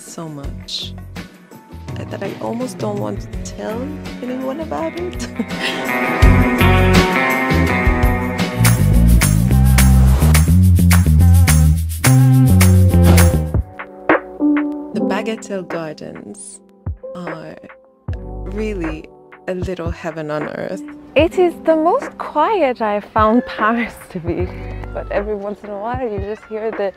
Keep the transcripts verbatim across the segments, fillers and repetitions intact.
so much that I almost don't want to tell anyone about it. Bagatelle gardens are really a little heaven on earth. It is the most quiet I've found Paris to be, but every once in a while you just hear the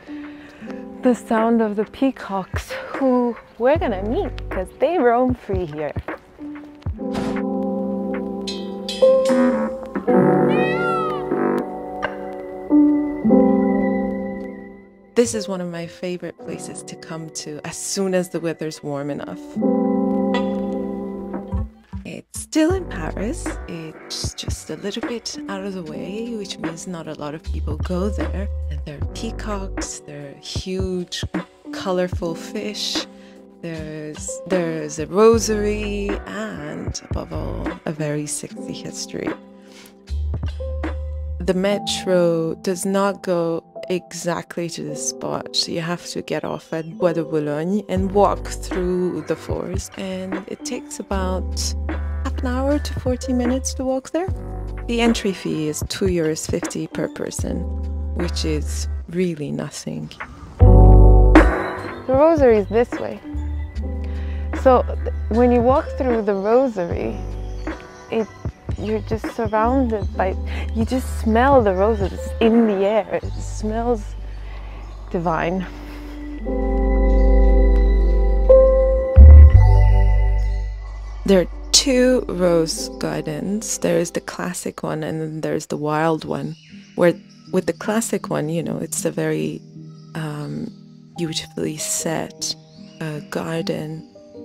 the sound of the peacocks, who we're gonna meet because they roam free here. This is one of my favorite places to come to as soon as the weather's warm enough. It's still in Paris, it's just a little bit out of the way, which means not a lot of people go there. And there are peacocks, there are huge, colorful fish, there's, there's a rosary, and above all, a very sexy history. The metro does not go exactly to the spot, so you have to get off at Bois de Boulogne and walk through the forest, and it takes about half an hour to forty minutes to walk there. The entry fee is two euros fifty per person, which is really nothing. The rosary is this way, so when you walk through the rosary, it you're just surrounded by, you just smell the roses in the air. It smells divine. There are two rose gardens. There is the classic one and then there's the wild one. Where with the classic one, you know, it's a very um, beautifully set uh, garden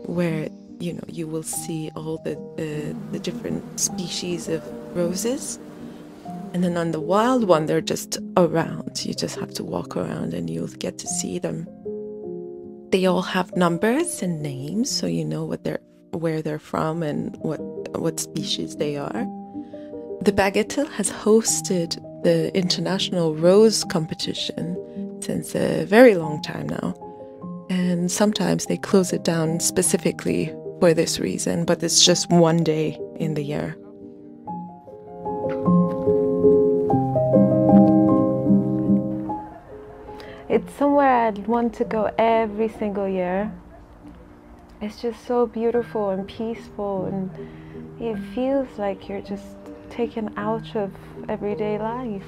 where you know, you will see all the, the, the different species of roses. And then on the wild one, they're just around. You just have to walk around and you'll get to see them. They all have numbers and names, so you know what they're, where they're from and what, what species they are. The Bagatelle has hosted the International Rose Competition since a very long time now. And sometimes they close it down specifically for this reason, but it's just one day in the year. It's somewhere I'd want to go every single year. It's just so beautiful and peaceful, and it feels like you're just taken out of everyday life.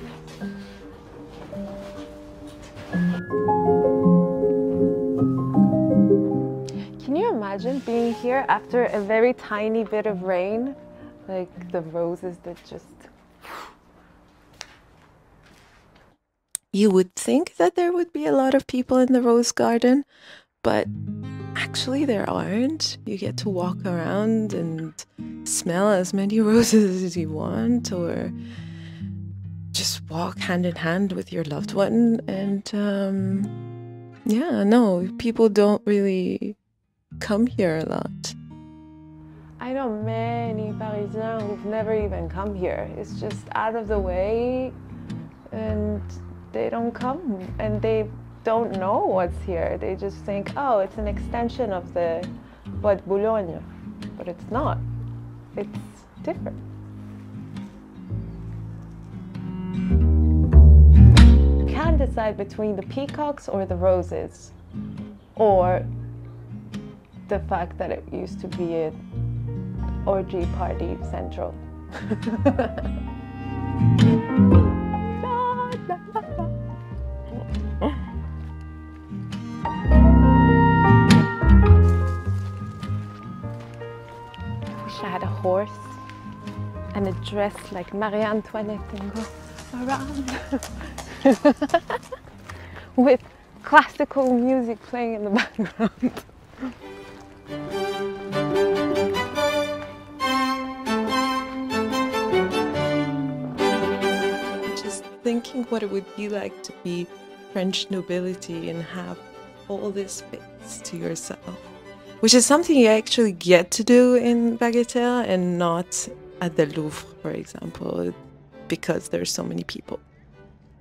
Can you imagine being here after a very tiny bit of rain? Like the roses that just... You would think that there would be a lot of people in the rose garden, but actually there aren't. You get to walk around and smell as many roses as you want, or just walk hand in hand with your loved one. And um, yeah, no, people don't really come here a lot. I know many Parisians who've never even come here. It's just out of the way, and they don't come, and they don't know what's here. They just think, oh, it's an extension of the Bois de Boulogne, but it's not. It's different. You can't decide between the peacocks or the roses, or the fact that it used to be an orgy party central. I wish I had a horse and a dress like Marie-Antoinette and go around with classical music playing in the background. Thinking what it would be like to be French nobility and have all this space to yourself, which is something you actually get to do in Bagatelle and not at the Louvre, for example, because there's so many people.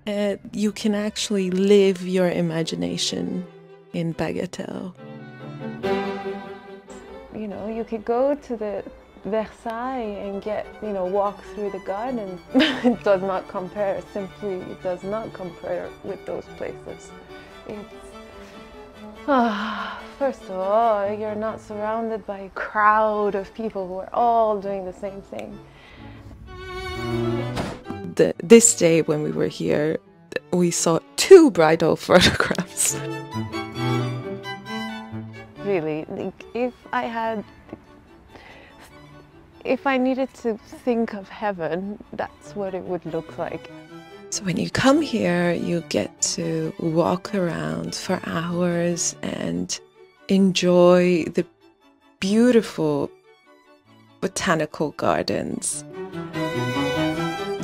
Uh, you can actually live your imagination in Bagatelle. you know, you could go to the Versailles and get, you know, walk through the garden. It does not compare, simply it does not compare with those places. It's, oh, first of all, you're not surrounded by a crowd of people who are all doing the same thing. The, this day when we were here, we saw two bridal photographs. Really, like, if I had, if I needed to think of heaven, that's what it would look like. So when you come here, you get to walk around for hours and enjoy the beautiful botanical gardens.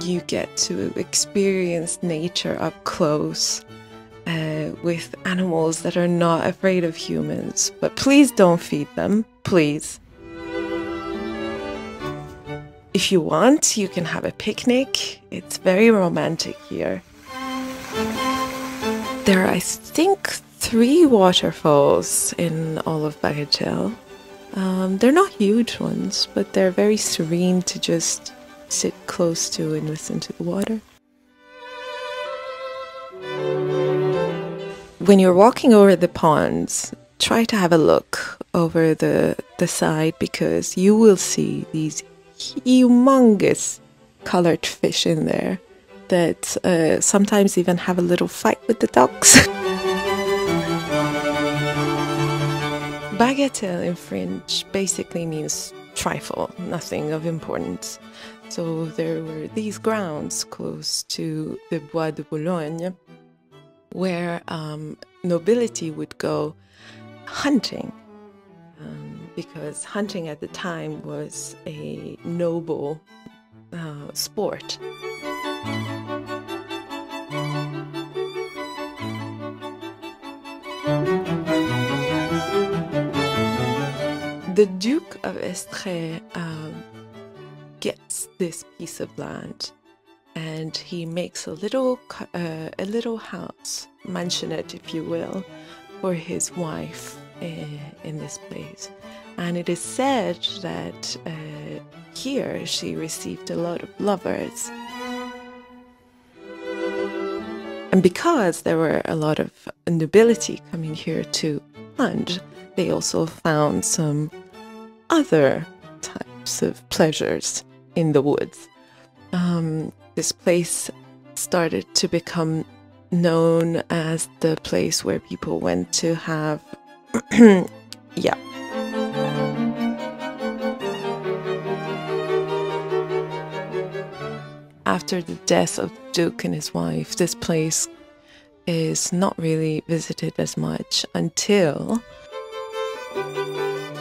You get to experience nature up close uh, with animals that are not afraid of humans, but please don't feed them, please. If you want, you can have a picnic. It's very romantic here. There are, I think, three waterfalls in all of Bagatelle. Um, they're not huge ones, but they're very serene to just sit close to and listen to the water. When you're walking over the ponds, try to have a look over the, the side, because you will see these humongous colored fish in there that uh, sometimes even have a little fight with the ducks. Bagatelle in French basically means trifle, nothing of importance. So there were these grounds close to the Bois de Boulogne where um, nobility would go hunting. Um, because hunting at the time was a noble uh, sport. The Duke of Estrée um, gets this piece of land, and he makes a little uh, a little house, mansionette, if you will, for his wife in this place. And it is said that uh, here she received a lot of lovers. And because there were a lot of nobility coming here to hunt, they also found some other types of pleasures in the woods. Um, this place started to become known as the place where people went to have yeah. After the death of the Duke and his wife, this place is not really visited as much until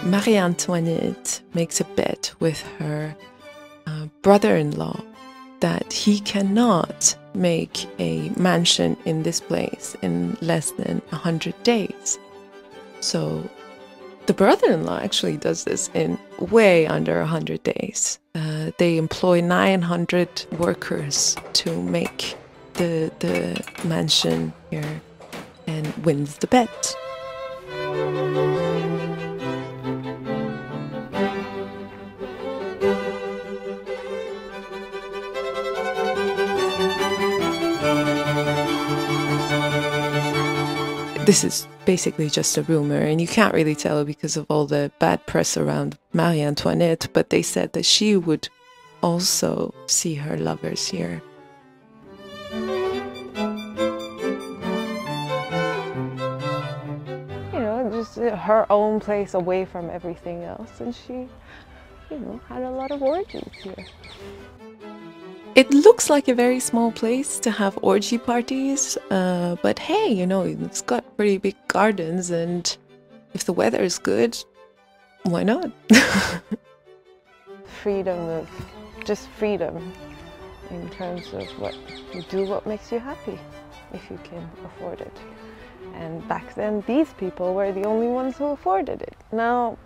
Marie-Antoinette makes a bet with her uh, brother-in-law that he cannot make a mansion in this place in less than one hundred days. So the brother-in-law actually does this in way under one hundred days. Uh, they employ nine hundred workers to make the, the mansion here and wins the bet. This is basically just a rumor, and you can't really tell because of all the bad press around Marie Antoinette, but they said that she would also see her lovers here. You know, just her own place away from everything else, and she, you know, had a lot of orgies here. It looks like a very small place to have orgy parties, uh, but hey, you know, it's got pretty big gardens, and if the weather is good, why not? Freedom of, just freedom in terms of what you do, what makes you happy, if you can afford it. And back then, these people were the only ones who afforded it. Now,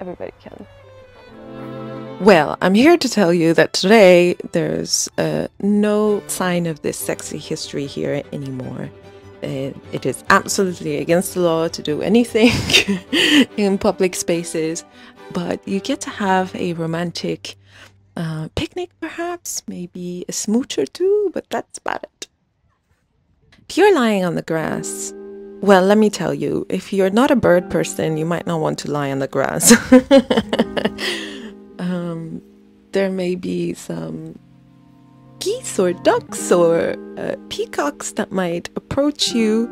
everybody can. Well, I'm here to tell you that today there's uh, no sign of this sexy history here anymore. Uh, it is absolutely against the law to do anything in public spaces, but you get to have a romantic uh, picnic, perhaps, maybe a smooch or two, but that's about it. If you're lying on the grass, well, let me tell you, if you're not a bird person, you might not want to lie on the grass. um, there may be some geese or ducks or uh, peacocks that might approach you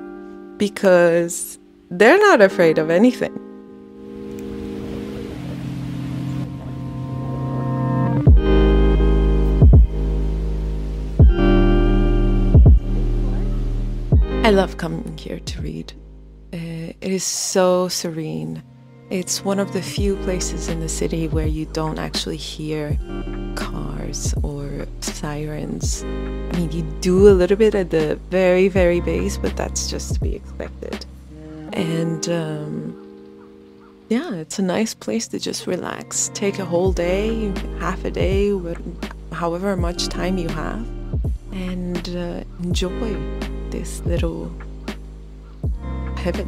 because they're not afraid of anything. I love coming here to read. Uh, it is so serene. It's one of the few places in the city where you don't actually hear cars or sirens. I mean, you do a little bit at the very, very base, but that's just to be expected. And um, yeah, it's a nice place to just relax. Take a whole day, half a day, however much time you have, and uh, enjoy this little heaven.